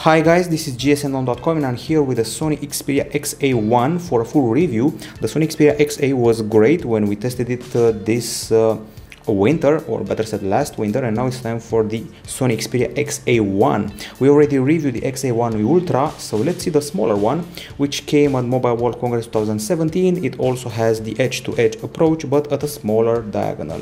Hi guys, this is gsmdome.com and I'm here with the Sony Xperia XA1 for a full review. The Sony Xperia XA was great when we tested it this winter, or better said last winter, and now it's time for the Sony Xperia XA1. We already reviewed the XA1 Ultra, so let's see the smaller one, which came at Mobile World Congress 2017. It also has the edge-to-edge approach, but at a smaller diagonal.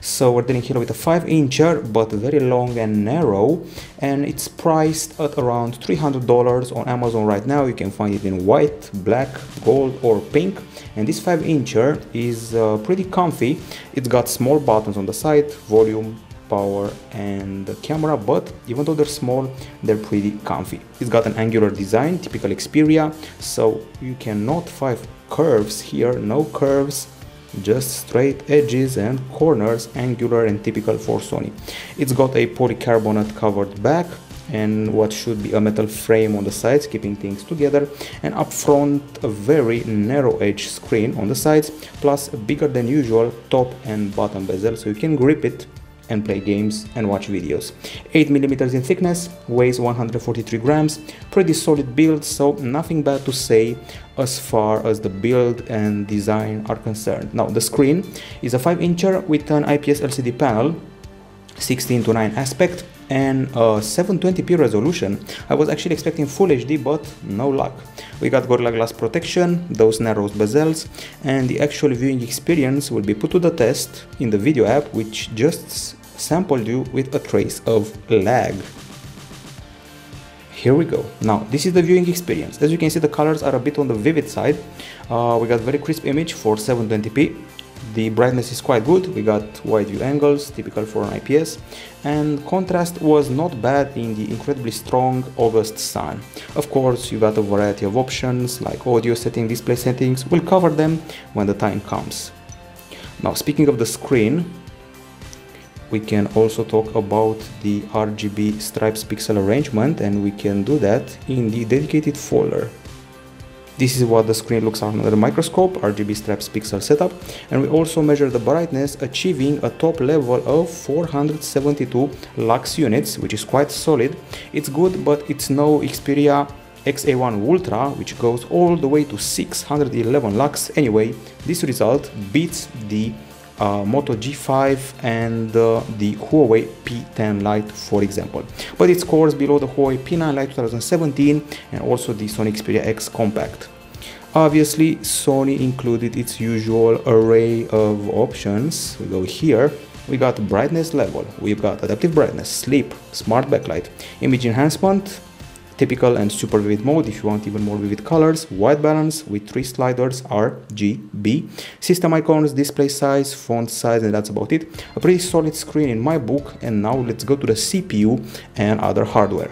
So we're dealing here with a 5-incher, but very long and narrow, and it's priced at around $300 on Amazon right now. You can find it in white, black, gold, or pink. And this 5-incher is pretty comfy. It's got small buttons on the side, volume, power and camera, but even though they're small, they're pretty comfy. It's got an angular design, typical Xperia, so you can note 5 curves here, no curves, just straight edges and corners, angular and typical for Sony. It's got a polycarbonate covered back and what should be a metal frame on the sides, keeping things together, and up front a very narrow edge screen on the sides, plus a bigger than usual top and bottom bezel, so you can grip it and play games and watch videos. 8mm in thickness, weighs 143 grams, pretty solid build, so nothing bad to say as far as the build and design are concerned. Now the screen is a 5-incher with an IPS LCD panel, 16:9 aspect, and 720p resolution. I was actually expecting full HD, but no luck. We got Gorilla Glass protection, those narrow bezels, and the actual viewing experience will be put to the test in the video app, which just sampled you with a trace of lag. Here we go. Now, this is the viewing experience. As you can see, the colors are a bit on the vivid side. We got very crisp image for 720p. The brightness is quite good, we got wide view angles, typical for an IPS, and contrast was not bad in the incredibly strong August sun. Of course, you got a variety of options like audio setting, display settings, we'll cover them when the time comes. Now, speaking of the screen, we can also talk about the RGB stripes pixel arrangement, and we can do that in the dedicated folder. This is what the screen looks like under the microscope, RGB stripes pixel setup, and we also measure the brightness, achieving a top level of 472 lux units, which is quite solid. It's good, but it's no Xperia XA1 Ultra, which goes all the way to 611 lux. Anyway, this result beats the Moto G5 and the Huawei P10 Lite, for example. But it scores below the Huawei P9 Lite 2017 and also the Sony Xperia X Compact. Obviously, Sony included its usual array of options. We go here, we got brightness level, we've got adaptive brightness, sleep, smart backlight, image enhancement, typical and super vivid mode if you want even more vivid colors, white balance with 3 sliders RGB, system icons, display size, font size, and that's about it. A pretty solid screen in my book, and now let's go to the CPU and other hardware.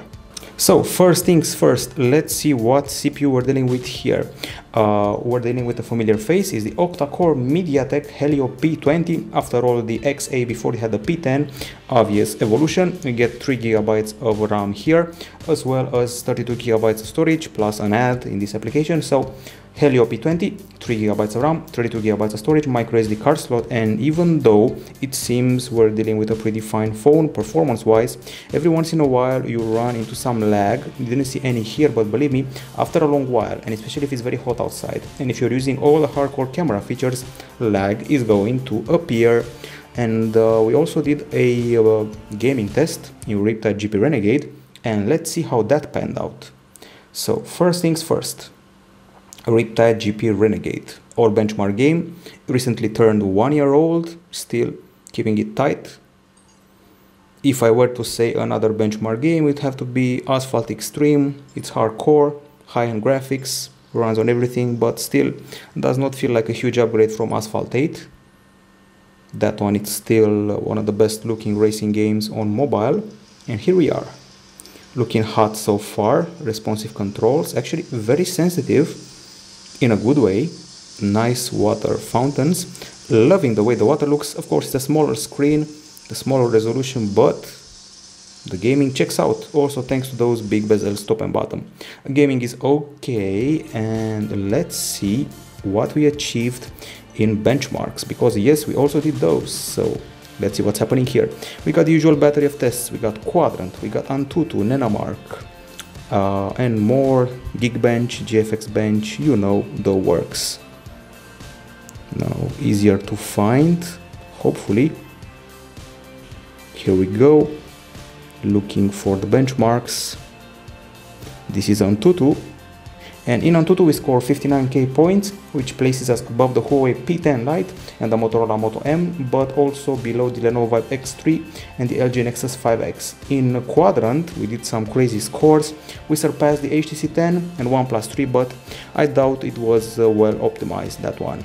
So first things first, let's see what CPU we're dealing with here. We're dealing with a familiar face, is the octa-core MediaTek Helio P20. After all, the XA before they had the P10, obvious evolution. We get 3GB of RAM here, as well as 32GB of storage, plus an add in this application. So Helio P20, 3GB of RAM, 32GB of storage, microSD card slot, and even though it seems we're dealing with a pretty fine phone performance-wise, every once in a while you run into some lag. You didn't see any here, but believe me, after a long while, and especially if it's very hot outside, and if you're using all the hardcore camera features, lag is going to appear. And we also did a gaming test in Riptide GP Renegade, and let's see how that panned out. So first things first. Riptide GP Renegade, our benchmark game, recently turned 1-year-old, still keeping it tight. If I were to say another benchmark game, it'd have to be Asphalt Extreme. It's hardcore, high-end graphics, runs on everything, but still does not feel like a huge upgrade from Asphalt 8. That one is still one of the best-looking racing games on mobile, and here we are. Looking hot so far, responsive controls, actually very sensitive, in a good way, nice water fountains, loving the way the water looks. Of course, it's a smaller screen, the smaller resolution, but the gaming checks out, also thanks to those big bezels top and bottom. Gaming is okay, and let's see what we achieved in benchmarks, because yes, we also did those, so let's see what's happening here. We got the usual battery of tests, we got Quadrant, we got Antutu, Nanomark, and more. Geekbench, GFXbench, you know the works. Now easier to find, hopefully. Here we go, looking for the benchmarks. This is Antutu, and in Antutu we score 59k points, which places us above the Huawei P10 Lite and the Motorola Moto M, but also below the Lenovo Vibe X3 and the LG Nexus 5X. In Quadrant we did some crazy scores, we surpassed the HTC 10 and OnePlus 3, but I doubt it was well optimized, that one.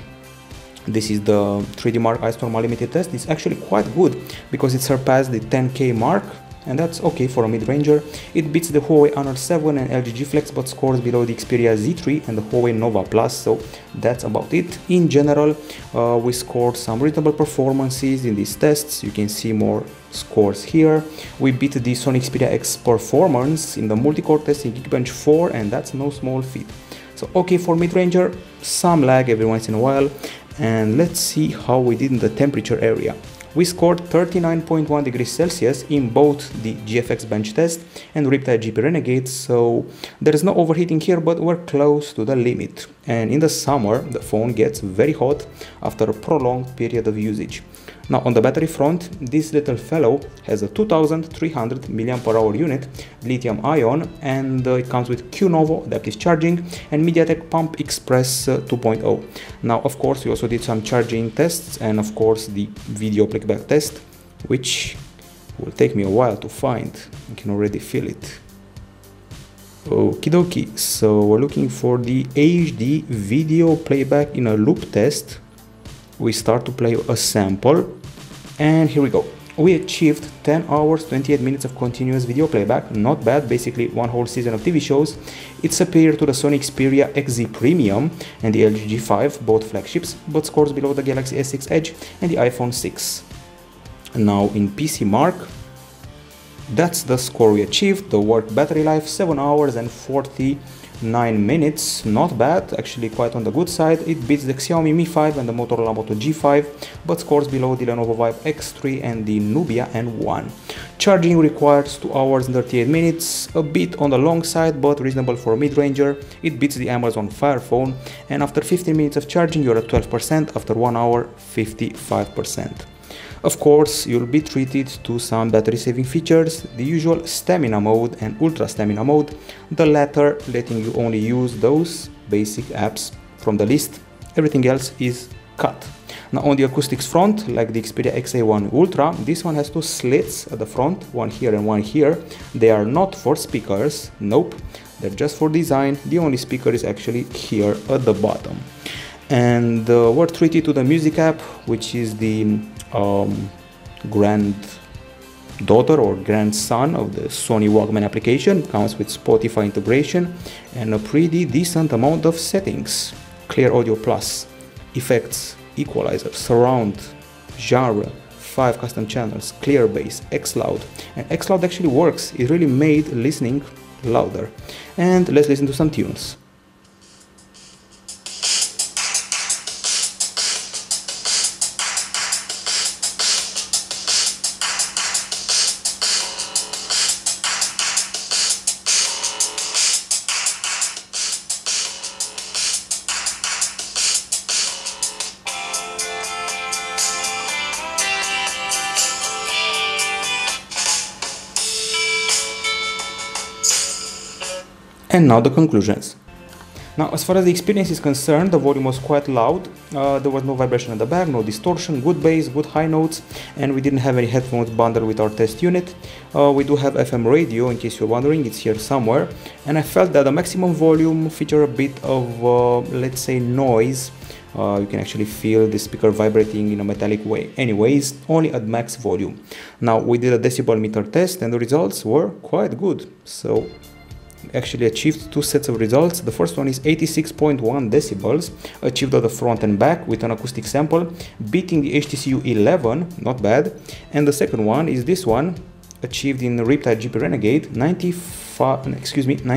This is the 3D Mark Ice Storm Unlimited test. It's actually quite good because it surpassed the 10k mark, and that's okay for a mid-ranger. It beats the Huawei Honor 7 and LG G Flex, but scores below the Xperia Z3 and the Huawei Nova Plus, so that's about it. In general, we scored some reasonable performances in these tests. You can see more scores here. We beat the Sony Xperia X performance in the multi-core test in Geekbench 4, and that's no small feat. So okay for mid-ranger, some lag every once in a while. And let's see how we did in the temperature area. We scored 39.1 degrees Celsius in both the GFXbench test and Riptide GP Renegade, so there's no overheating here, but we're close to the limit. And in the summer, the phone gets very hot after a prolonged period of usage. Now on the battery front, this little fellow has a 2300 mAh unit, lithium ion, and it comes with QNovo adaptive charging and MediaTek Pump Express 2.0. Now of course we also did some charging tests and of course the video playback test, which will take me a while to find. I can already feel it. Okie dokie, so we're looking for the HD video playback in a loop test. We start to play a sample, and here we go. We achieved 10 hours 28 minutes of continuous video playback. Not bad, basically one whole season of TV shows. It's superior to the Sony Xperia XZ Premium and the LG G5, both flagships, but scores below the Galaxy S6 Edge and the iPhone 6. Now in PC Mark, that's the score we achieved. The work battery life, 7 hours and 49 minutes, not bad, actually quite on the good side. It beats the Xiaomi Mi 5 and the Motorola Moto G5, but scores below the Lenovo Vibe X3 and the Nubia N1. Charging requires 2 hours and 38 minutes, a bit on the long side, but reasonable for a mid-ranger. It beats the Amazon Fire Phone, and after 15 minutes of charging you're at 12%, after 1 hour 55%. Of course, you'll be treated to some battery saving features, the usual stamina mode and ultra stamina mode, the latter letting you only use those basic apps from the list, everything else is cut. Now on the acoustics front, like the Xperia XA1 Ultra, this one has two slits at the front, one here and one here. They are not for speakers, nope, they're just for design. The only speaker is actually here at the bottom. And we're treated to the music app, which is the granddaughter or grandson of the Sony Walkman application. Comes with Spotify integration and a pretty decent amount of settings. Clear Audio Plus, Effects, Equalizer, Surround, Genre, 5 custom channels, Clear Bass, Xloud. And Xloud actually works, it really made listening louder. And let's listen to some tunes. And now the conclusions. Now, as far as the experience is concerned, the volume was quite loud. There was no vibration at the back, no distortion, good bass, good high notes, and we didn't have any headphones bundled with our test unit. We do have FM radio, in case you're wondering, it's here somewhere. And I felt that the maximum volume featured a bit of, let's say, noise. You can actually feel the speaker vibrating in a metallic way. Anyways, only at max volume. Now, we did a decibel meter test, and the results were quite good. So actually achieved two sets of results. The first one is 86.1 decibels, achieved at the front and back with an acoustic sample, beating the HTC U11, not bad. And the second one is this one, achieved in Riptide GP Renegade, 97.5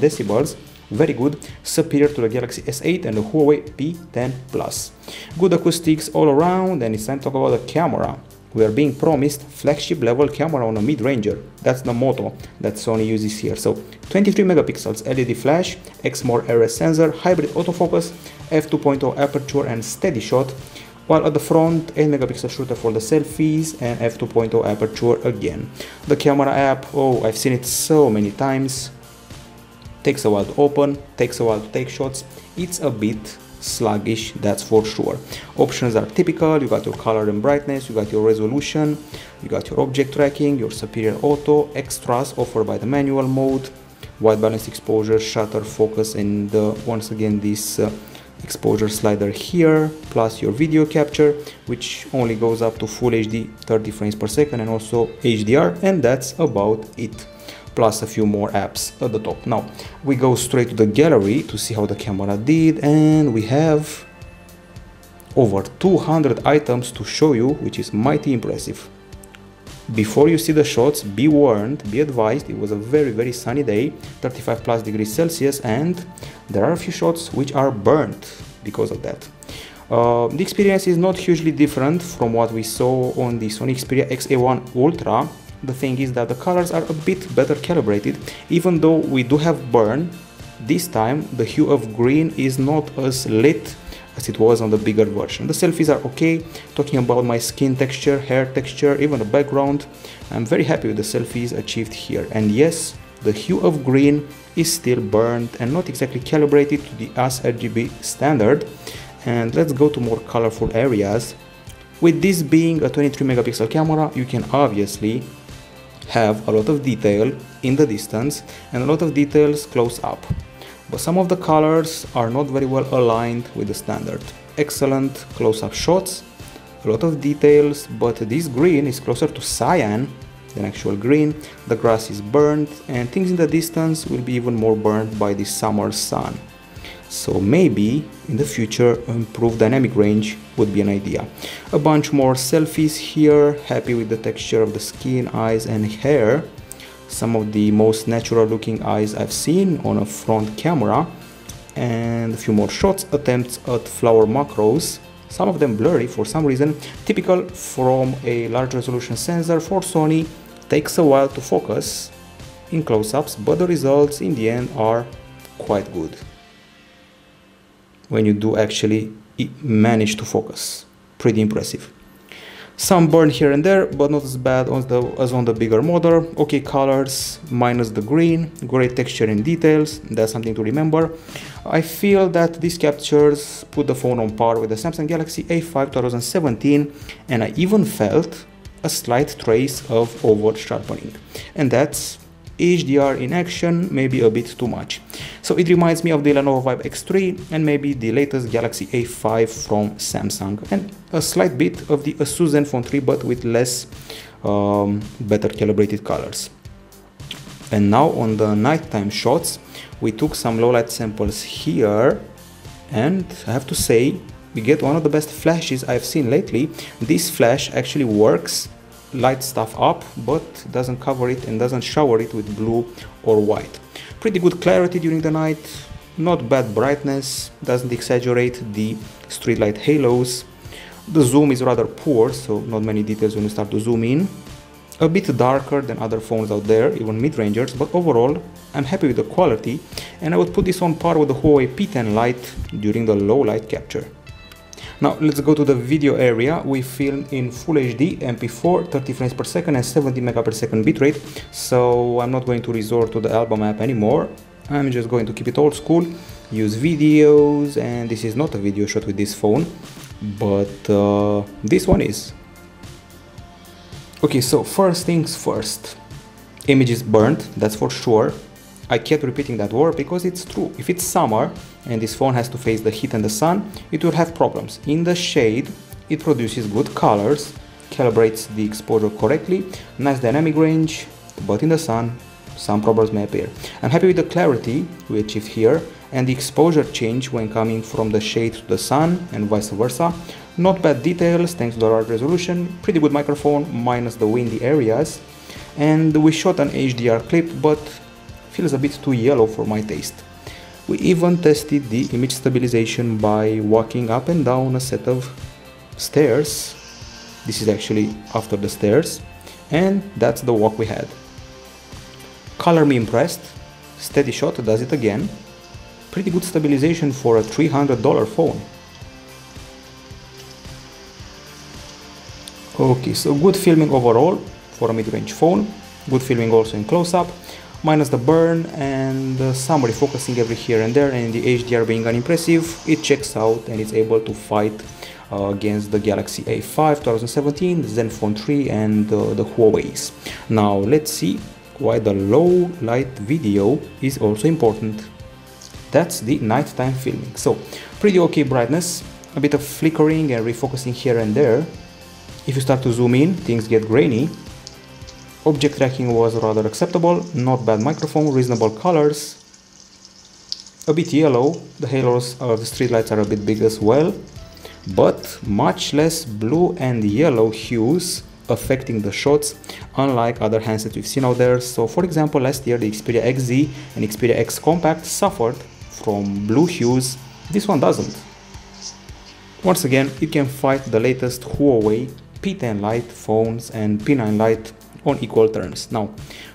decibels, very good, superior to the Galaxy S8 and the Huawei P10 Plus. Good acoustics all around, and it's time to talk about the camera. We are being promised flagship level camera on a mid-ranger. That's the motto that Sony uses here. So 23 megapixels LED flash, XMOR array sensor, hybrid autofocus, f2.0 aperture and steady shot, while at the front 8 megapixel shooter for the selfies and f2.0 aperture again. The camera app, oh, I've seen it so many times. Takes a while to open, takes a while to take shots. It's a bit sluggish, that's for sure. Options are typical. You got your color and brightness, you got your resolution, you got your object tracking, your superior auto, extras offered by the manual mode, white balance, exposure, shutter, focus, and once again this exposure slider here, plus your video capture, which only goes up to full HD 30 frames per second, and also HDR, and that's about it, plus a few more apps at the top. Now we go straight to the gallery to see how the camera did, and we have over 200 items to show you, which is mighty impressive. Before you see the shots, be warned, be advised, it was a very sunny day, 35 plus degrees Celsius, and there are a few shots which are burnt because of that. The experience is not hugely different from what we saw on the Sony Xperia XA1 Ultra. The thing is that the colors are a bit better calibrated, even though we do have burn. This time the hue of green is not as lit as it was on the bigger version. The selfies are okay, talking about my skin texture, hair texture, even the background. I'm very happy with the selfies achieved here. And yes, the hue of green is still burnt and not exactly calibrated to the AsRGB standard. And let's go to more colorful areas. With this being a 23 megapixel camera, you can obviously have a lot of detail in the distance and a lot of details close up, but some of the colors are not very well aligned with the standard. Excellent close-up shots, a lot of details, but this green is closer to cyan than actual green. The grass is burnt and things in the distance will be even more burnt by the summer sun. So maybe in the future improved dynamic range would be an idea. A bunch more selfies here, happy with the texture of the skin, eyes and hair. Some of the most natural looking eyes I've seen on a front camera. And a few more shots, attempts at flower macros, some of them blurry for some reason, typical from a large resolution sensor for Sony. Takes a while to focus in close-ups, but the results in the end are quite good when you do actually manage to focus. Pretty impressive. Some burn here and there, but not as bad as on the bigger model. Okay colors, minus the green, great texture and details, that's something to remember. I feel that these captures put the phone on par with the Samsung Galaxy A5 2017, and I even felt a slight trace of over-sharpening. And that's HDR in action, maybe a bit too much. So it reminds me of the Lenovo Vibe X3 and maybe the latest Galaxy A5 from Samsung, and a slight bit of the Asus Zenfone 3, but with less better calibrated colors. And now on the nighttime shots, we took some low light samples here, and I have to say we get one of the best flashes I've seen lately. This flash actually works, light stuff up, but doesn't cover it and doesn't shower it with blue or white. Pretty good clarity during the night, not bad brightness, doesn't exaggerate the street light halos. The zoom is rather poor, so not many details when you start to zoom in. A bit darker than other phones out there, even mid-rangers, but overall I'm happy with the quality, and I would put this on par with the Huawei P10 Lite during the low light capture. Now let's go to the video area. We filmed in Full HD, MP4, 30 frames per second and 70 megapixel bitrate, so I'm not going to resort to the album app anymore. I'm just going to keep it old school, use videos, and this is not a video shot with this phone, but this one is. Okay, so first things first, image is burnt, that's for sure. I kept repeating that word because it's true. If it's summer and this phone has to face the heat and the sun, it will have problems. In the shade, it produces good colors, calibrates the exposure correctly, nice dynamic range, but in the sun, some problems may appear. I'm happy with the clarity we achieved here and the exposure change when coming from the shade to the sun and vice versa. Not bad details thanks to the large resolution, pretty good microphone minus the windy areas, and we shot an HDR clip, but feels a bit too yellow for my taste. We even tested the image stabilization by walking up and down a set of stairs This is actually after the stairs, and that's the walk we had. Color me impressed. Steady shot does it again. Pretty good stabilization for a $300 phone. Okay, so good filming overall for a mid-range phone. Good filming also in close-up, minus the burn and some refocusing every here and there, and the HDR being unimpressive, it checks out and it's able to fight against the Galaxy A5 2017, Zenfone 3 and the Huawei's. Now let's see why the low light video is also important. That's the nighttime filming. So pretty okay brightness, a bit of flickering and refocusing here and there. If you start to zoom in, things get grainy. Object tracking was rather acceptable, not bad microphone, reasonable colors, a bit yellow, the halos of the streetlights are a bit big as well, but much less blue and yellow hues affecting the shots, unlike other handsets we've seen out there. So for example, last year the Xperia XZ and Xperia X Compact suffered from blue hues, this one doesn't. Once again, it can fight the latest Huawei P10 Lite phones and P9 Lite on equal terms. Now,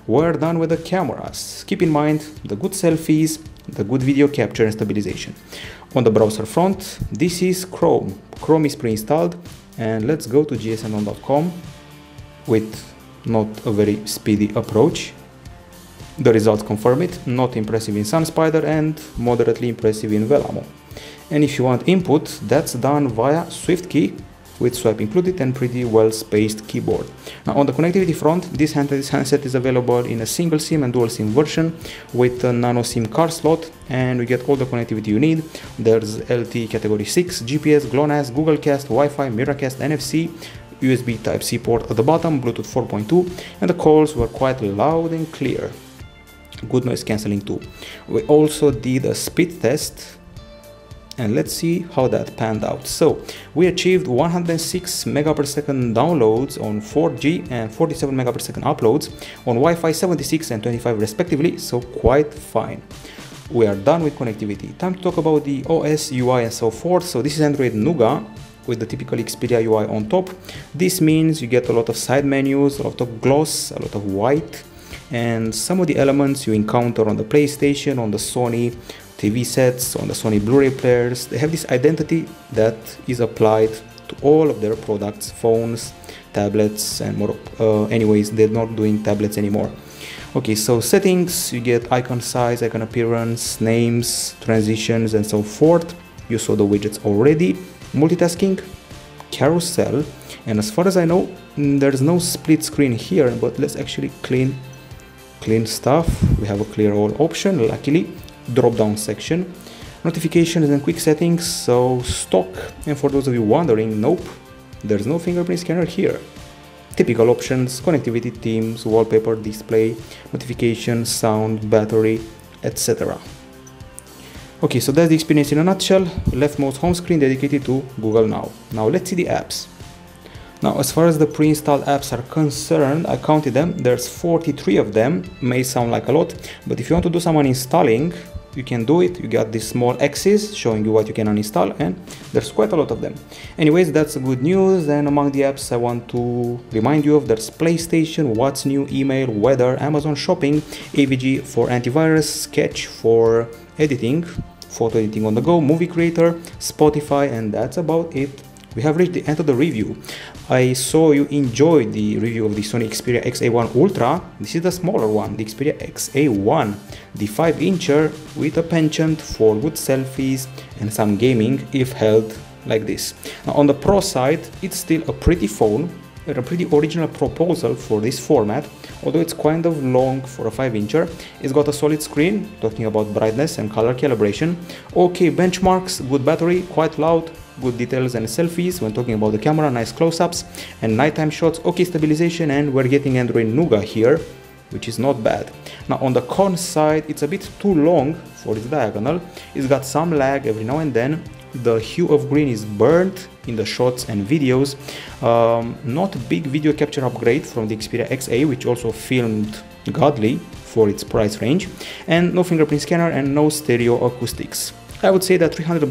we're done with the cameras. Keep in mind the good selfies, the good video capture and stabilization. On the browser front, this is Chrome. Chrome is pre-installed, and let's go to gsmdome.com with not a very speedy approach. The results confirm it, not impressive in SunSpider and moderately impressive in Velamo. And if you want input, that's done via SwiftKey with swipe included and pretty well spaced keyboard. Now on the connectivity front, this handset is available in a single SIM and dual SIM version with a nano SIM card slot, and we get all the connectivity you need. There's LTE category 6, GPS, GLONASS, Google Cast, Wi-Fi, Miracast, NFC, USB Type-C port at the bottom, Bluetooth 4.2, and the calls were quite loud and clear. Good noise cancelling too. We also did a speed test, and let's see how that panned out. So we achieved 106 Mbps downloads on 4G and 47 Mbps uploads on Wi-Fi, 76 and 25 respectively, so quite fine. We are done with connectivity. Time to talk about the OS, UI and so forth. So this is Android Nougat with the typical Xperia UI on top. This means you get a lot of side menus, a lot of gloss, a lot of white, and some of the elements you encounter on the PlayStation, on the Sony TV sets, on the Sony Blu-ray players. They have this identity that is applied to all of their products, phones, tablets and more. Anyways, they're not doing tablets anymore. Okay, so settings, you get icon size, icon appearance, names, transitions and so forth. You saw the widgets already. Multitasking, carousel, and as far as I know, there's no split screen here, but let's actually clean stuff. We have a clear all option, luckily. Drop-down section, notifications and quick settings, so stock, and for those of you wondering, nope, there's no fingerprint scanner here. Typical options, connectivity, themes, wallpaper, display, notifications, sound, battery, etc. Okay, so that's the experience in a nutshell. Leftmost home screen dedicated to Google Now. Now let's see the apps. Now, as far as the pre-installed apps are concerned, I counted them, there's 43 of them, may sound like a lot, but if you want to do some uninstalling, you can do it. You got these small X's showing you what you can uninstall, and there's quite a lot of them. Anyways, that's good news, and among the apps I want to remind you of, there's PlayStation, What's New, Email, Weather, Amazon Shopping, AVG for antivirus, Sketch for editing, photo editing on the go, Movie Creator, Spotify, and that's about it. We have reached the end of the review. I saw you enjoyed the review of the Sony Xperia XA1 Ultra. This is the smaller one, the Xperia XA1, the 5-incher with a penchant for good selfies and some gaming if held like this. Now on the pro side, it's still a pretty phone, a pretty original proposal for this format, although it's kind of long for a 5-incher. It's got a solid screen, talking about brightness and color calibration, okay benchmarks, good battery, quite loud, good details and selfies. When talking about the camera, nice close-ups and nighttime shots, okay stabilization, and we're getting Android Nougat here, which is not bad. Now on the con side, it's a bit too long for its diagonal, it's got some lag every now and then, the hue of green is burnt in the shots and videos, not big video capture upgrade from the Xperia XA, which also filmed godly for its price range, and no fingerprint scanner and no stereo acoustics. I would say that $300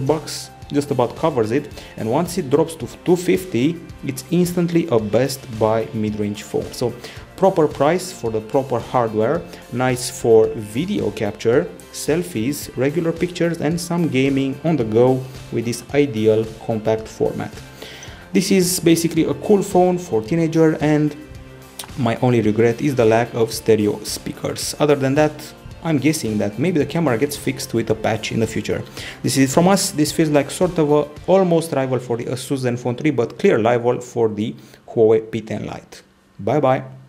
just about covers it, and once it drops to 250, it's instantly a best buy mid-range phone. So proper price for the proper hardware, nice for video capture, selfies, regular pictures and some gaming on the go with this ideal compact format. This is basically a cool phone for teenager, and my only regret is the lack of stereo speakers. Other than that, I'm guessing that maybe the camera gets fixed with a patch in the future. This is from us. This feels like sort of a almost rival for the Asus Zenfone 3, but clear rival for the Huawei P10 Lite. Bye bye.